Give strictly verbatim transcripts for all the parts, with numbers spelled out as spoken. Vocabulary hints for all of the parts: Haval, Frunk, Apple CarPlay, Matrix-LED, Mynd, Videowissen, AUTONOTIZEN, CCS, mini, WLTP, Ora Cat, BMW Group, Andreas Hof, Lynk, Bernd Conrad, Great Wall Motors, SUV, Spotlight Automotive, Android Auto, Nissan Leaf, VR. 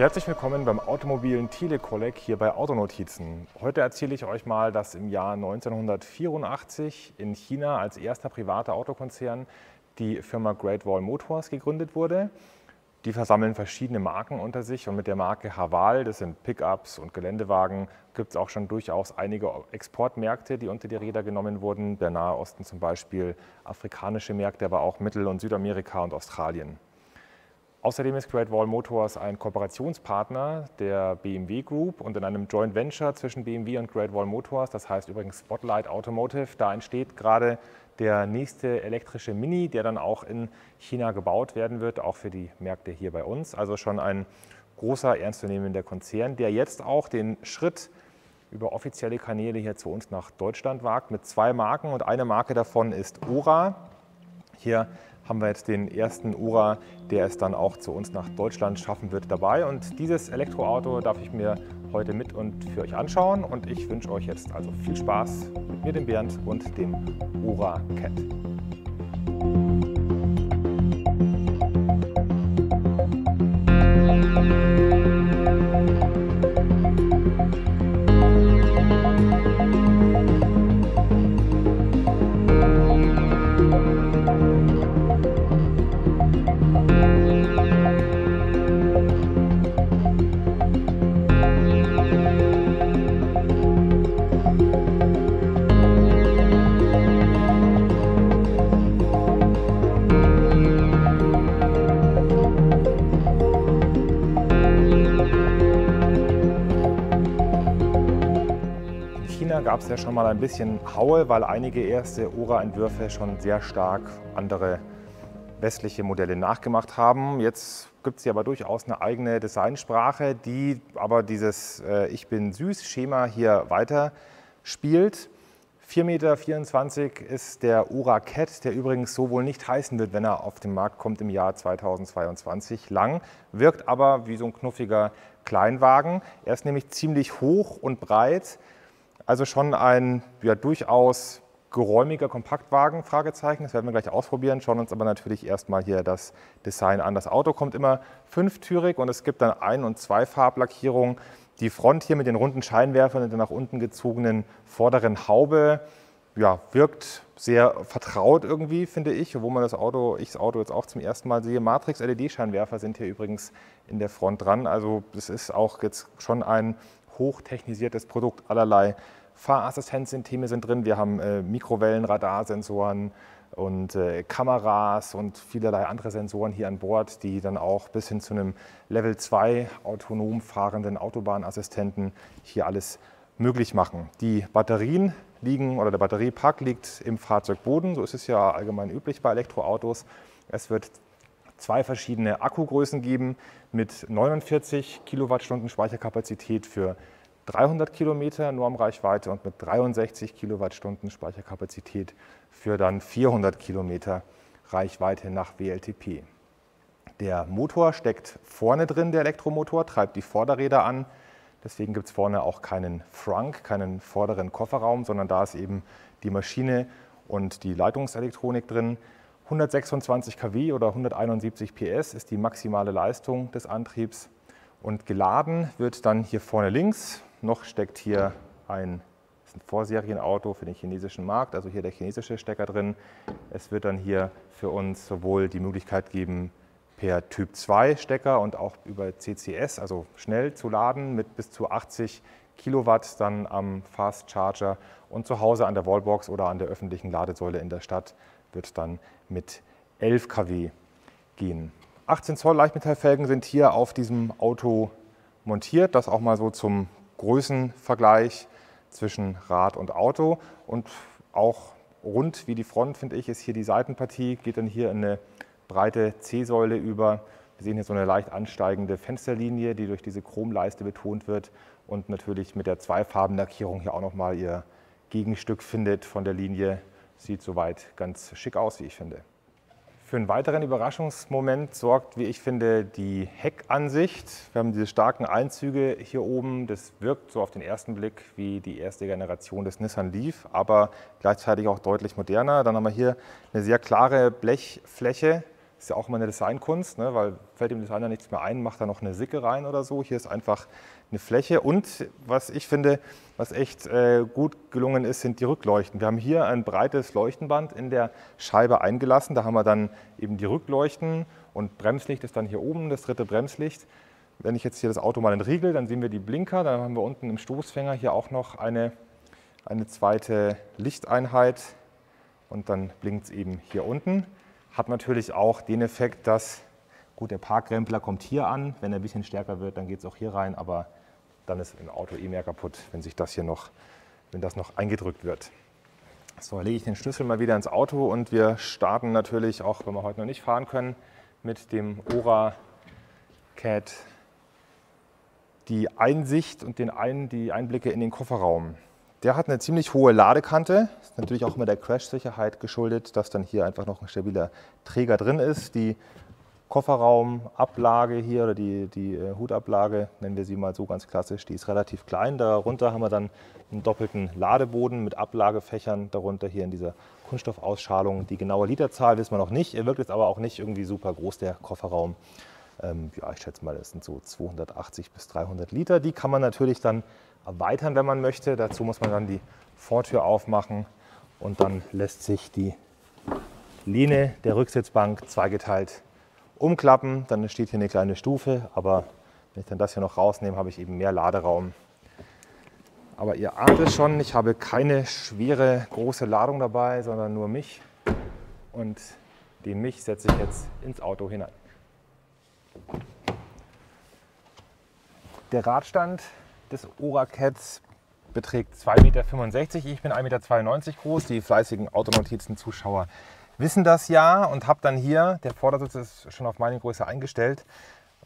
Herzlich willkommen beim automobilen Telekolleg hier bei Autonotizen. Heute erzähle ich euch mal, dass im Jahr neunzehnhundertvierundachtzig in China als erster privater Autokonzern die Firma Great Wall Motors gegründet wurde. Die versammeln verschiedene Marken unter sich und mit der Marke Haval, das sind Pickups und Geländewagen, gibt es auch schon durchaus einige Exportmärkte, die unter die Räder genommen wurden. Der Nahe Osten zum Beispiel, afrikanische Märkte, aber auch Mittel- und Südamerika und Australien. Außerdem ist Great Wall Motors ein Kooperationspartner der B M W Group und in einem Joint Venture zwischen B M W und Great Wall Motors, das heißt übrigens Spotlight Automotive, da entsteht gerade der nächste elektrische Mini, der dann auch in China gebaut werden wird, auch für die Märkte hier bei uns. Also schon ein großer, ernstzunehmender Konzern, der jetzt auch den Schritt über offizielle Kanäle hier zu uns nach Deutschland wagt mit zwei Marken und eine Marke davon ist Ora. Hier haben wir jetzt den ersten Ora, der es dann auch zu uns nach Deutschland schaffen wird, dabei. Und dieses Elektroauto darf ich mir heute mit und für euch anschauen. Und ich wünsche euch jetzt also viel Spaß mit mir, dem Bernd, und dem Ora Cat. Gab es ja schon mal ein bisschen Haue, weil einige erste Ora-Entwürfe schon sehr stark andere westliche Modelle nachgemacht haben. Jetzt gibt es ja aber durchaus eine eigene Designsprache, die aber dieses äh, Ich bin süß-Schema hier weiter spielt. vier Meter vierundzwanzig ist der Ora Cat, der übrigens so wohl nicht heißen wird, wenn er auf den Markt kommt im Jahr zweitausendzweiundzwanzig. Lang, wirkt aber wie so ein knuffiger Kleinwagen. Er ist nämlich ziemlich hoch und breit. Also schon ein ja, durchaus geräumiger Kompaktwagen, Fragezeichen. Das werden wir gleich ausprobieren, schauen uns aber natürlich erstmal hier das Design an. Das Auto kommt immer fünftürig und es gibt dann Ein- und Zweifarblackierung. Die Front hier mit den runden Scheinwerfern und der nach unten gezogenen vorderen Haube ja, wirkt sehr vertraut irgendwie, finde ich, obwohl man das Auto, ich das Auto jetzt auch zum ersten Mal sehe. Matrix-L E D-Scheinwerfer sind hier übrigens in der Front dran. Also das ist auch jetzt schon ein hochtechnisiertes Produkt. Allerlei Fahrassistenzsysteme sind drin. Wir haben äh, Mikrowellen, Radarsensoren und äh, Kameras und vielerlei andere Sensoren hier an Bord, die dann auch bis hin zu einem Level zwei autonom fahrenden Autobahnassistenten hier alles möglich machen. Die Batterien liegen, oder der Batteriepack liegt im Fahrzeugboden. So ist es ja allgemein üblich bei Elektroautos. Es wird zwei verschiedene Akkugrößen geben mit neunundvierzig Kilowattstunden Speicherkapazität für dreihundert Kilometer Normreichweite und mit dreiundsechzig Kilowattstunden Speicherkapazität für dann vierhundert Kilometer Reichweite nach W L T P. Der Motor steckt vorne drin, der Elektromotor, treibt die Vorderräder an. Deswegen gibt es vorne auch keinen Frunk, keinen vorderen Kofferraum, sondern da ist eben die Maschine und die Leitungselektronik drin. hundertsechsundzwanzig Kilowatt oder hunderteinundsiebzig P S ist die maximale Leistung des Antriebs und geladen wird dann hier vorne links. Noch steckt hier ein, das ist ein Vorserienauto für den chinesischen Markt, also hier der chinesische Stecker drin. Es wird dann hier für uns sowohl die Möglichkeit geben, per Typ zwei Stecker und auch über C C S, also schnell zu laden mit bis zu achtzig Kilowatt dann am Fast Charger und zu Hause an der Wallbox oder an der öffentlichen Ladesäule in der Stadt wird dann mit elf Kilowatt gehen. achtzehn Zoll Leichtmetallfelgen sind hier auf diesem Auto montiert. Das auch mal so zum Größenvergleich zwischen Rad und Auto. Und auch rund wie die Front, finde ich, ist hier die Seitenpartie, geht dann hier in eine breite C-Säule über. Wir sehen hier so eine leicht ansteigende Fensterlinie, die durch diese Chromleiste betont wird und natürlich mit der Zweifarbenlackierung hier auch nochmal ihr Gegenstück findet von der Linie. Sieht soweit ganz schick aus, wie ich finde. Für einen weiteren Überraschungsmoment sorgt, wie ich finde, die Heckansicht. Wir haben diese starken Einzüge hier oben. Das wirkt so auf den ersten Blick wie die erste Generation des Nissan Leaf, aber gleichzeitig auch deutlich moderner. Dann haben wir hier eine sehr klare Blechfläche Ist ja auch immer eine Designkunst, ne? Weil fällt dem Designer nichts mehr ein, macht da noch eine Sicke rein oder so. Hier ist einfach eine Fläche. Und was ich finde, was echt äh, gut gelungen ist, sind die Rückleuchten. Wir haben hier ein breites Leuchtenband in der Scheibe eingelassen. Da haben wir dann eben die Rückleuchten und Bremslicht ist dann hier oben, das dritte Bremslicht. Wenn ich jetzt hier das Auto mal entriegel, dann sehen wir die Blinker. Dann haben wir unten im Stoßfänger hier auch noch eine, eine zweite Lichteinheit. Und dann blinkt es eben hier unten. Hat natürlich auch den Effekt, dass, gut, der Parkrempler kommt hier an, wenn er ein bisschen stärker wird, dann geht es auch hier rein, aber dann ist im Auto eh mehr kaputt, wenn sich das hier noch, wenn das noch eingedrückt wird. So, lege ich den Schlüssel mal wieder ins Auto und wir starten natürlich, auch wenn wir heute noch nicht fahren können, mit dem Ora Cat die Einsicht und den Ein, die Einblicke in den Kofferraum. Der hat eine ziemlich hohe Ladekante, ist natürlich auch immer der Crash-Sicherheit geschuldet, dass dann hier einfach noch ein stabiler Träger drin ist. Die Kofferraumablage hier oder die, die Hutablage, nennen wir sie mal so ganz klassisch, die ist relativ klein. Darunter haben wir dann einen doppelten Ladeboden mit Ablagefächern, darunter hier in dieser Kunststoffausschalung. Die genaue Literzahl wissen wir noch nicht, er wirkt jetzt aber auch nicht irgendwie super groß, der Kofferraum. Ähm, ja, ich schätze mal, das sind so zweihundertachtzig bis dreihundert Liter. Die kann man natürlich dann erweitern, wenn man möchte. Dazu muss man dann die Vortür aufmachen und dann lässt sich die Lehne der Rücksitzbank zweigeteilt umklappen. Dann entsteht hier eine kleine Stufe, aber wenn ich dann das hier noch rausnehme, habe ich eben mehr Laderaum. Aber ihr ahnt es schon, ich habe keine schwere, große Ladung dabei, sondern nur mich. Und den mich setze ich jetzt ins Auto hinein. Der Radstand des Ora Cats beträgt zwei Meter fünfundsechzig. Ich bin ein Meter zweiundneunzig groß. Die fleißigen Autonotizen-Zuschauer wissen das ja und habe dann hier, der Vordersitz ist schon auf meine Größe eingestellt,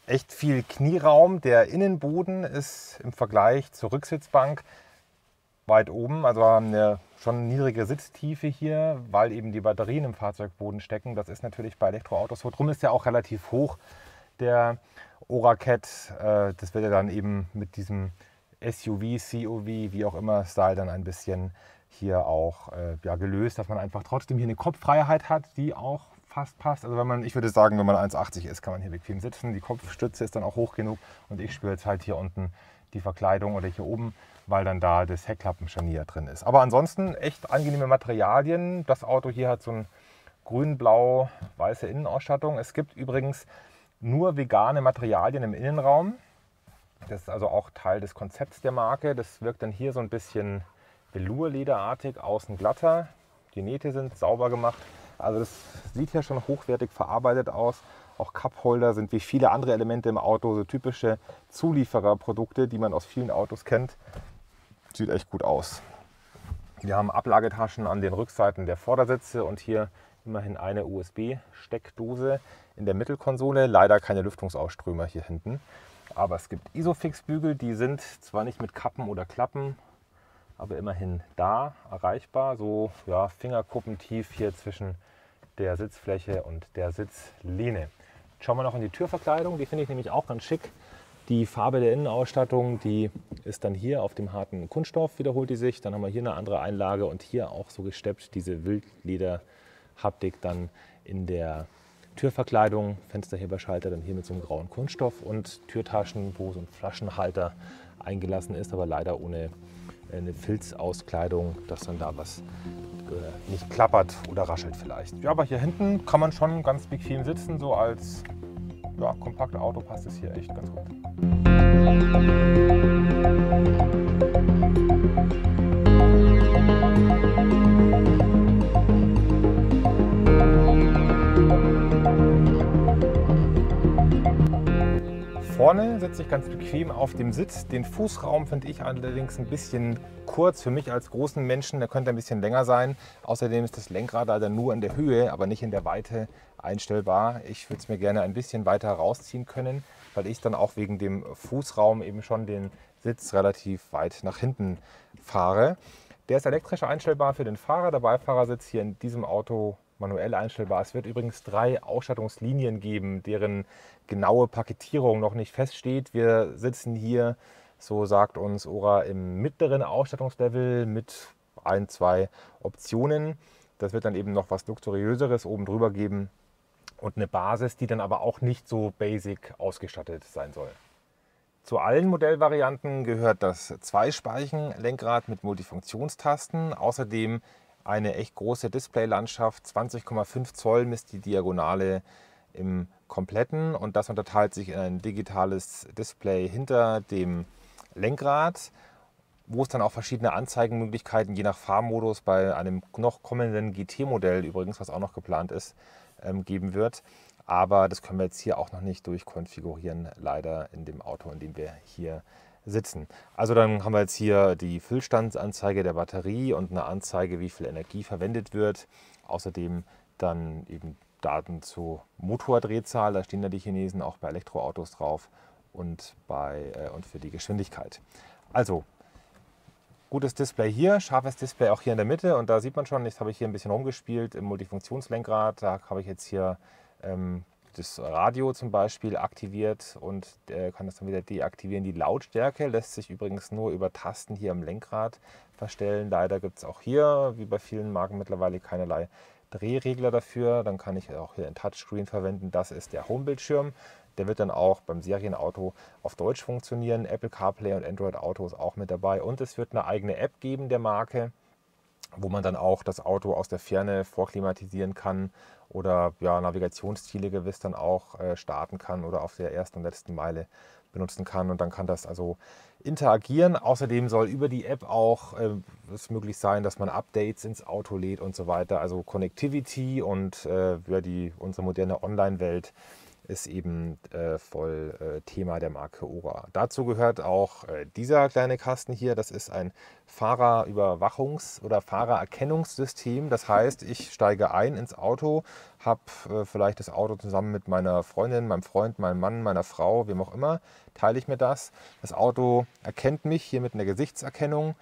echt viel Knieraum. Der Innenboden ist im Vergleich zur Rücksitzbank weit oben. Also haben wir schon niedrige Sitztiefe hier, weil eben die Batterien im Fahrzeugboden stecken. Das ist natürlich bei Elektroautos so. Drum ist der auch relativ hoch, der Ora Cat. Das wird ja dann eben mit diesem S U V, C O V, wie auch immer, Style dann ein bisschen hier auch äh, ja, gelöst, dass man einfach trotzdem hier eine Kopffreiheit hat, die auch fast passt. Also wenn man, ich würde sagen, wenn man eins achtzig ist, kann man hier bequem sitzen. Die Kopfstütze ist dann auch hoch genug und ich spüre jetzt halt hier unten die Verkleidung oder hier oben, weil dann da das Heckklappenscharnier drin ist. Aber ansonsten echt angenehme Materialien. Das Auto hier hat so eine grün-blau-weiße Innenausstattung. Es gibt übrigens nur vegane Materialien im Innenraum. Das ist also auch Teil des Konzepts der Marke. Das wirkt dann hier so ein bisschen Velour-lederartig, außen glatter. Die Nähte sind sauber gemacht. Also das sieht hier schon hochwertig verarbeitet aus. Auch Cupholder sind wie viele andere Elemente im Auto so typische Zuliefererprodukte, die man aus vielen Autos kennt. Sieht echt gut aus. Wir haben Ablagetaschen an den Rückseiten der Vordersitze und hier immerhin eine U S B-Steckdose in der Mittelkonsole. Leider keine Lüftungsausströmer hier hinten. Aber es gibt Isofix-Bügel, die sind zwar nicht mit Kappen oder Klappen, aber immerhin da erreichbar. So ja, fingerkuppentief hier zwischen der Sitzfläche und der Sitzlehne. Schauen wir noch in die Türverkleidung, die finde ich nämlich auch ganz schick. Die Farbe der Innenausstattung, die ist dann hier auf dem harten Kunststoff, wiederholt die sich. Dann haben wir hier eine andere Einlage und hier auch so gesteppt, diese Wildleder-Haptik dann in der Türverkleidung, Fensterheberschalter dann hier mit so einem grauen Kunststoff und Türtaschen, wo so ein Flaschenhalter eingelassen ist, aber leider ohne eine Filzauskleidung, dass dann da was äh, nicht klappert oder raschelt vielleicht. Ja, aber hier hinten kann man schon ganz bequem sitzen, so als ja, kompaktes Auto passt es hier echt ganz gut. Vorne sitze ich ganz bequem auf dem Sitz. Den Fußraum finde ich allerdings ein bisschen kurz für mich als großen Menschen. Der könnte ein bisschen länger sein. Außerdem ist das Lenkrad leider nur in der Höhe, aber nicht in der Weite einstellbar. Ich würde es mir gerne ein bisschen weiter rausziehen können, weil ich dann auch wegen dem Fußraum eben schon den Sitz relativ weit nach hinten fahre. Der ist elektrisch einstellbar für den Fahrer. Der Beifahrersitz hier in diesem Auto manuell einstellbar. Es wird übrigens drei Ausstattungslinien geben, deren genaue Paketierung noch nicht feststeht. Wir sitzen hier, so sagt uns Ora, im mittleren Ausstattungslevel mit ein, zwei Optionen. Das wird dann eben noch was Luxuriöseres oben drüber geben. und eine Basis, die dann aber auch nicht so basic ausgestattet sein soll. Zu allen Modellvarianten gehört das Zweispeichen-Lenkrad mit Multifunktionstasten, außerdem eine echt große Displaylandschaft, zwanzig Komma fünf Zoll misst die Diagonale im Kompletten und das unterteilt sich in ein digitales Display hinter dem Lenkrad, wo es dann auch verschiedene Anzeigenmöglichkeiten je nach Fahrmodus bei einem noch kommenden G T-Modell übrigens, was auch noch geplant ist, geben wird. Aber das können wir jetzt hier auch noch nicht durchkonfigurieren, leider in dem Auto, in dem wir hier sitzen. Also dann haben wir jetzt hier die Füllstandsanzeige der Batterie und eine Anzeige, wie viel Energie verwendet wird. Außerdem dann eben Daten zur Motordrehzahl, da stehen ja die Chinesen auch bei Elektroautos drauf und, bei, äh, und für die Geschwindigkeit. Also gutes Display hier, scharfes Display auch hier in der Mitte und da sieht man schon, jetzt habe ich hier ein bisschen rumgespielt im Multifunktionslenkrad, da habe ich jetzt hier ähm, das Radio zum Beispiel aktiviert und äh, kann das dann wieder deaktivieren. Die Lautstärke lässt sich übrigens nur über Tasten hier am Lenkrad verstellen, leider gibt es auch hier, wie bei vielen Marken mittlerweile, keinerlei Drehregler dafür, dann kann ich auch hier ein Touchscreen verwenden, das ist der Homebildschirm. Der wird dann auch beim Serienauto auf Deutsch funktionieren. Apple CarPlay und Android Auto ist auch mit dabei. Und es wird eine eigene App geben der Marke, wo man dann auch das Auto aus der Ferne vorklimatisieren kann oder ja, Navigationsziele gewiss dann auch äh, starten kann oder auf der ersten und letzten Meile benutzen kann. Und dann kann das also interagieren. Außerdem soll über die App auch äh, es möglich sein, dass man Updates ins Auto lädt und so weiter. Also Connectivity und äh, ja, die, unsere moderne Online-Welt ist eben äh, voll äh, Thema der Marke Ora. Dazu gehört auch äh, dieser kleine Kasten hier. Das ist ein Fahrerüberwachungs- oder Fahrererkennungssystem. Das heißt, ich steige ein ins Auto, habe äh, vielleicht das Auto zusammen mit meiner Freundin, meinem Freund, meinem Mann, meiner Frau, wem auch immer, teile ich mir das. Das Auto erkennt mich hier mit einer Gesichtserkennung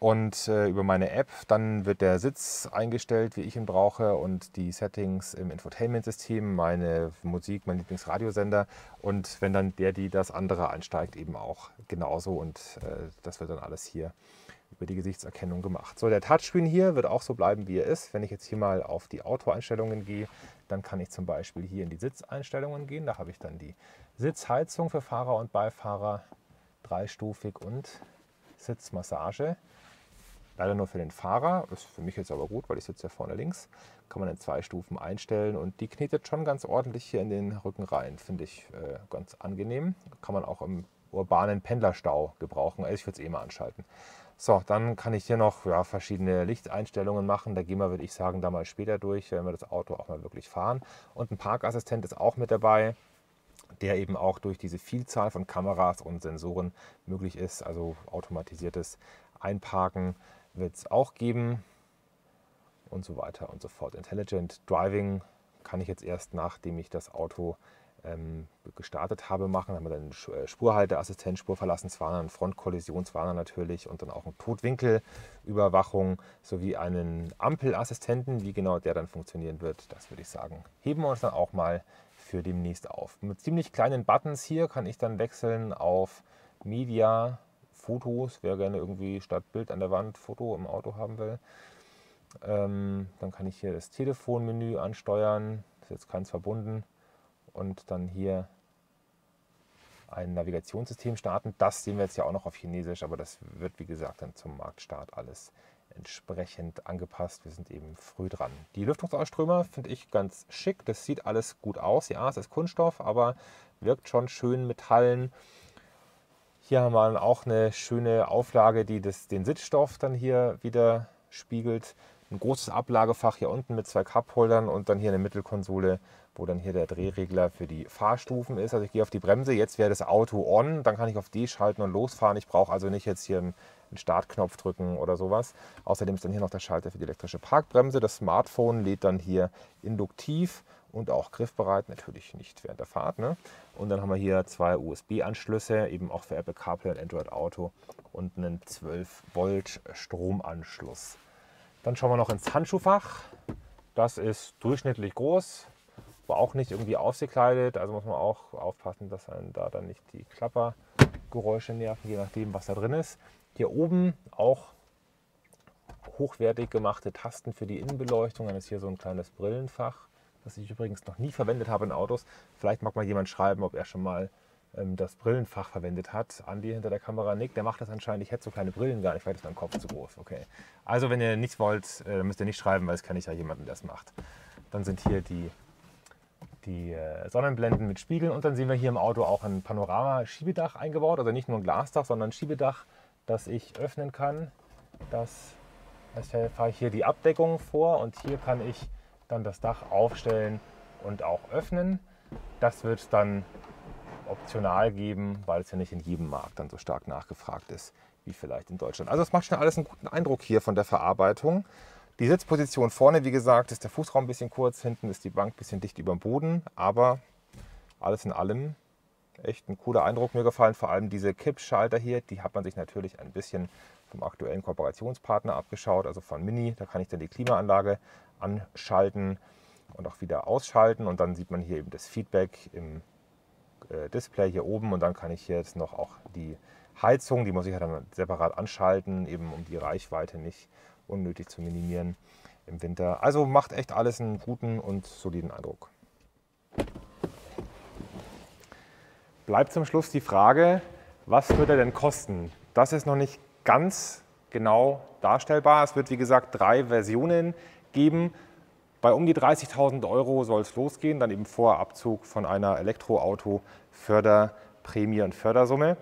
und äh, über meine App. Dann wird der Sitz eingestellt, wie ich ihn brauche und die Settings im Infotainment-System, meine Musik, mein Lieblingsradiosender und wenn dann der, die das andere ansteigt, eben auch genauso und äh, das wird dann alles hier über die Gesichtserkennung gemacht. So, der Touchscreen hier wird auch so bleiben, wie er ist. Wenn ich jetzt hier mal auf die Autoeinstellungen gehe, dann kann ich zum Beispiel hier in die Sitzeinstellungen gehen. Da habe ich dann die Sitzheizung für Fahrer und Beifahrer, dreistufig und Sitzmassage. Leider nur für den Fahrer, ist für mich jetzt aber gut, weil ich sitze ja vorne links, kann man in zwei Stufen einstellen und die knetet schon ganz ordentlich hier in den Rücken rein, finde ich äh, ganz angenehm. Kann man auch im urbanen Pendlerstau gebrauchen, also ich würde es eh mal anschalten. So, dann kann ich hier noch ja, verschiedene Lichteinstellungen machen, da gehen wir, würde ich sagen, da mal später durch, wenn wir das Auto auch mal wirklich fahren. Und ein Parkassistent ist auch mit dabei, der eben auch durch diese Vielzahl von Kameras und Sensoren möglich ist, also automatisiertes Einparken wird es auch geben und so weiter und so fort. Intelligent Driving kann ich jetzt erst, nachdem ich das Auto ähm, gestartet habe, machen. Da haben wir dann einen Spurhalteassistent, Spurverlassenswarner, einen Frontkollisionswarner natürlich und dann auch eine Totwinkelüberwachung sowie einen Ampelassistenten. Wie genau der dann funktionieren wird, das würde ich sagen, heben wir uns dann auch mal für demnächst auf. Mit ziemlich kleinen Buttons hier kann ich dann wechseln auf Media, Fotos, wer gerne irgendwie statt Bild an der Wand Foto im Auto haben will. Ähm, dann kann ich hier das Telefonmenü ansteuern, ist jetzt keins verbunden. Und dann hier ein Navigationssystem starten. Das sehen wir jetzt ja auch noch auf Chinesisch, aber das wird wie gesagt dann zum Marktstart alles entsprechend angepasst. Wir sind eben früh dran. Die Lüftungsausströmer finde ich ganz schick, das sieht alles gut aus. Ja, es ist Kunststoff, aber wirkt schon schön metallen. Hier haben wir dann auch eine schöne Auflage, die das, den Sitzstoff dann hier wieder spiegelt. Ein großes Ablagefach hier unten mit zwei Cupholdern und dann hier eine Mittelkonsole, wo dann hier der Drehregler für die Fahrstufen ist. Also ich gehe auf die Bremse, jetzt wäre das Auto on, dann kann ich auf D schalten und losfahren. Ich brauche also nicht jetzt hier einen Startknopf drücken oder sowas. Außerdem ist dann hier noch der Schalter für die elektrische Parkbremse. Das Smartphone lädt dann hier induktiv und auch griffbereit, natürlich nicht während der Fahrt. Ne? Und dann haben wir hier zwei U S B-Anschlüsse, eben auch für Apple CarPlay und Android Auto und einen zwölf Volt Stromanschluss. Dann schauen wir noch ins Handschuhfach. Das ist durchschnittlich groß, war auch nicht irgendwie ausgekleidet. Also muss man auch aufpassen, dass einen da dann nicht die Klappergeräusche nerven, je nachdem, was da drin ist. Hier oben auch hochwertig gemachte Tasten für die Innenbeleuchtung. Dann ist hier so ein kleines Brillenfach. das ich übrigens noch nie verwendet habe in Autos. Vielleicht mag mal jemand schreiben, ob er schon mal ähm, das Brillenfach verwendet hat. Andi hinter der Kamera nickt, der macht das anscheinend. Ich hätte so kleine Brillen gar nicht, vielleicht ist mein Kopf zu groß. Okay. Also wenn ihr nicht wollt, äh, müsst ihr nicht schreiben, weil es kann nicht ja jemanden, der das macht. Dann sind hier die... die Sonnenblenden mit Spiegeln und dann sehen wir hier im Auto auch ein Panorama-Schiebedach eingebaut, also nicht nur ein Glasdach, sondern ein Schiebedach, das ich öffnen kann. Das, das fahre ich hier die Abdeckung vor und hier kann ich dann das Dach aufstellen und auch öffnen. Das wird es dann optional geben, weil es ja nicht in jedem Markt dann so stark nachgefragt ist wie vielleicht in Deutschland. Also es macht schon alles einen guten Eindruck hier von der Verarbeitung. Die Sitzposition vorne, wie gesagt, ist der Fußraum ein bisschen kurz, hinten ist die Bank ein bisschen dicht über dem Boden, aber alles in allem echt ein cooler Eindruck. Mir gefallen vor allem diese Kippschalter hier, die hat man sich natürlich ein bisschen vom aktuellen Kooperationspartner abgeschaut, also von Mini. Da kann ich dann die Klimaanlage anschalten und auch wieder ausschalten und dann sieht man hier eben das Feedback im äh, Display hier oben und dann kann ich hier jetzt noch auch die Heizung, die muss ich ja dann separat anschalten, eben um die Reichweite nicht unnötig zu minimieren im Winter. Also macht echt alles einen guten und soliden Eindruck. Bleibt zum Schluss die Frage, was wird er denn kosten? Das ist noch nicht ganz genau darstellbar. Es wird wie gesagt drei Versionen geben. Bei um die dreißigtausend Euro soll es losgehen, dann eben vor Abzug von einer Elektroauto-Förderprämie und Fördersumme.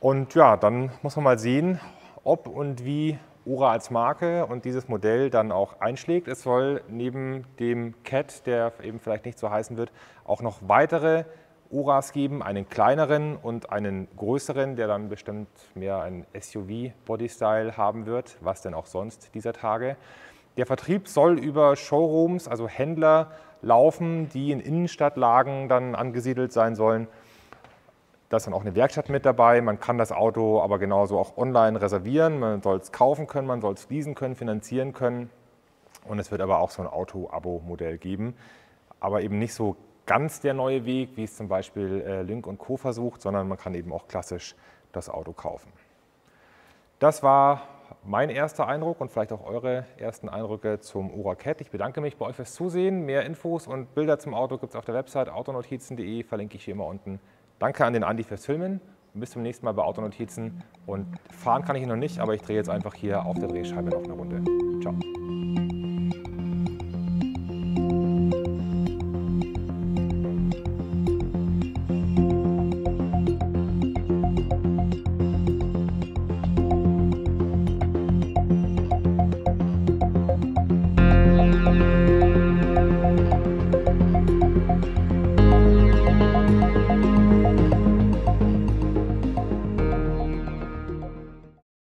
Und ja, dann muss man mal sehen, ob und wie Ora als Marke und dieses Modell dann auch einschlägt. Es soll neben dem Cat, der eben vielleicht nicht so heißen wird, auch noch weitere Oras geben, einen kleineren und einen größeren, der dann bestimmt mehr einen S U V-Bodystyle haben wird, was denn auch sonst dieser Tage. Der Vertrieb soll über Showrooms, also Händler, laufen, die in Innenstadtlagen dann angesiedelt sein sollen. Da ist dann auch eine Werkstatt mit dabei. Man kann das Auto aber genauso auch online reservieren. Man soll es kaufen können, man soll es leasen können, finanzieren können. Und es wird aber auch so ein Auto-Abo-Modell geben. Aber eben nicht so ganz der neue Weg, wie es zum Beispiel äh, Lynk und Co. versucht, sondern man kann eben auch klassisch das Auto kaufen. Das war mein erster Eindruck und vielleicht auch eure ersten Eindrücke zum Ora Cat. Ich bedanke mich bei euch fürs Zusehen. Mehr Infos und Bilder zum Auto gibt es auf der Website autonotizen punkt de, verlinke ich hier immer unten. Danke an den Andi fürs Filmen und bis zum nächsten Mal bei Autonotizen. Und fahren kann ich noch nicht, aber ich drehe jetzt einfach hier auf der Drehscheibe noch eine Runde. Ciao.